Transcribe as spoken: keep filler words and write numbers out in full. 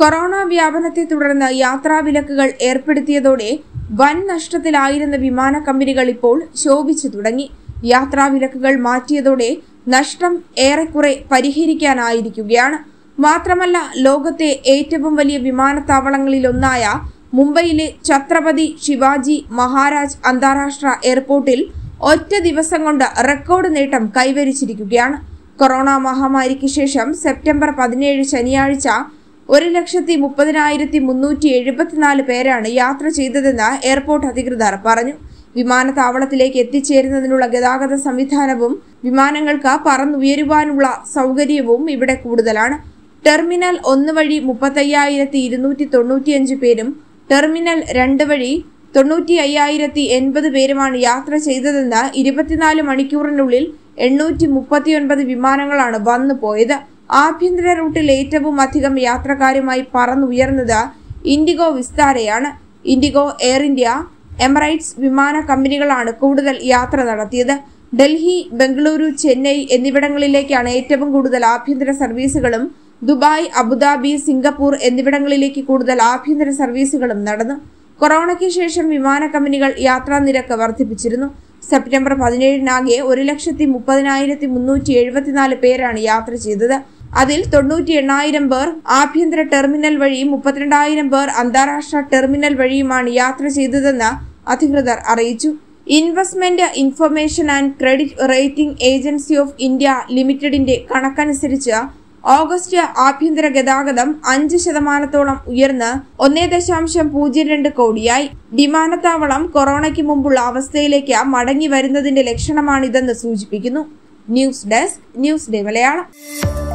Corona വ്യാപനത്തെ തുടർന്ന് യാത്രാവിലക്കുകൾ ഏർപ്പെടുത്തിയതോടെ വൻ നഷ്ടത്തിലായിരുന്ന വിമാന കമ്പനികൾ ഇപ്പോൾ ശോഭിച്ചു തുടങ്ങി. യാത്രാവിലക്കുകൾ മാറ്റിയതോടെ നഷ്ടം ഏറെക്കുറെ പരിഹരിക്കാനായിരിക്കുകയാണ്. മാത്രമല്ല ലോകത്തെ ഏറ്റവും വലിയ വിമാനത്താവളങ്ങളിലൊന്നായ മുംബൈയിലെ ഛത്രപതി ശിവാജി മഹാരാജ് അന്താരാഷ്ട്ര എയർപോർട്ടിൽ ഒറ്റ ദിവസം കൊണ്ട് റെക്കോർഡ് നേട്ടം കൈവരിച്ചിരിക്കുകയാണ്. കൊറോണ മഹാമാരിക്ക് ശേഷം സെപ്റ്റംബർ പതിനേഴ് ശനിയാഴ്ച ഒരു ലക്ഷത്തി മുപ്പതിനായിരത്തി മുന്നൂറ്റി എഴുപത്തിനാല് പേരാണ് യാത്ര ചെയ്തതെന്ന് എയർപോർട്ട് അധികൃതർ പറഞ്ഞു. വിമാനത്താവളത്തിലേക്ക് എത്തിച്ചേരുന്നതിനുള്ള ഗതാഗത സംവിധാനവും വിമാനങ്ങൾക്ക് പറന്നുയരുവാനുള്ള സൗകര്യവും ഇവിടെ കൂടുതലാണ്. ടെർമിനൽ ഒന്ന് വഴി മുപ്പത്തയ്യായിരത്തി ഇരുന്നൂറ്റി തൊണ്ണൂറ്റിയഞ്ച് പേരും ടെർമിനൽ രണ്ട് വഴി തൊണ്ണൂറ്റി അയ്യായിരത്തി എൺപത് പേരുമാണ് യാത്ര ചെയ്തതെന്ന് ഇരുപത്തിനാല് മണിക്കൂറിനുള്ളിൽ എണ്ണൂറ്റി മുപ്പത്തിയൊൻപത് വിമാനങ്ങളാണ് വന്നു പോയത്. ആഭ്യന്തര റൂട്ടിൽ ഏറ്റവും അധികം യാത്രക്കാരുമായി പറന്നുയർന്നത് ഇൻഡിഗോ വിസ്താരയാണ്. ഇൻഡിഗോ, എയർ ഇന്ത്യ, എമിറേറ്റ്സ് വിമാന കമ്പനികളാണ് കൂടുതൽ യാത്ര നടത്തിയത്. ഡൽഹി, ബംഗളൂരു, ചെന്നൈ എന്നിവിടങ്ങളിലേക്കാണ് ഏറ്റവും കൂടുതൽ ആഭ്യന്തര സർവീസുകളും ദുബായ്, അബുദാബി, സിംഗപ്പൂർ എന്നിവിടങ്ങളിലേക്ക് കൂടുതൽ ആഭ്യന്തര സർവീസുകളും നടന്നു. കൊറോണയ്ക്ക് ശേഷം വിമാന കമ്പനികൾ യാത്രാ നിരക്ക് വർദ്ധിപ്പിച്ചിരുന്നു. സെപ്റ്റംബർ പതിനേഴിനാകെ ഒരു ലക്ഷത്തി മുപ്പതിനായിരത്തി മുന്നൂറ്റി എഴുപത്തിനാല് പേരാണ് യാത്ര ചെയ്തത്. അതിൽ തൊണ്ണൂറ്റി എണ്ണായിരം പേർ ആഭ്യന്തര ടെർമിനൽ വഴിയും മുപ്പത്തിരണ്ടായിരം പേർ അന്താരാഷ്ട്ര ടെർമിനൽ വഴിയുമാണ് യാത്ര ചെയ്തതെന്ന് അധികൃതർ അറിയിച്ചു. Investment information and credit rating agency of India ലിമിറ്റഡിന്റെ കണക്കനുസരിച്ച് ഓഗസ്റ്റ് ആഭ്യന്തര ഗതാഗതം അഞ്ച് ശതമാനത്തോളം ഉയർന്ന് ഒന്നേ ദശാംശം പൂജ്യം രണ്ട് കോടിയായി. വിമാനത്താവളം കൊറോണയ്ക്ക് മുമ്പുള്ള അവസ്ഥയിലേക്ക് മടങ്ങി വരുന്നതിന്റെ ലക്ഷണമാണിതെന്ന് സൂചിപ്പിക്കുന്നു. News desk, news day Malayalam.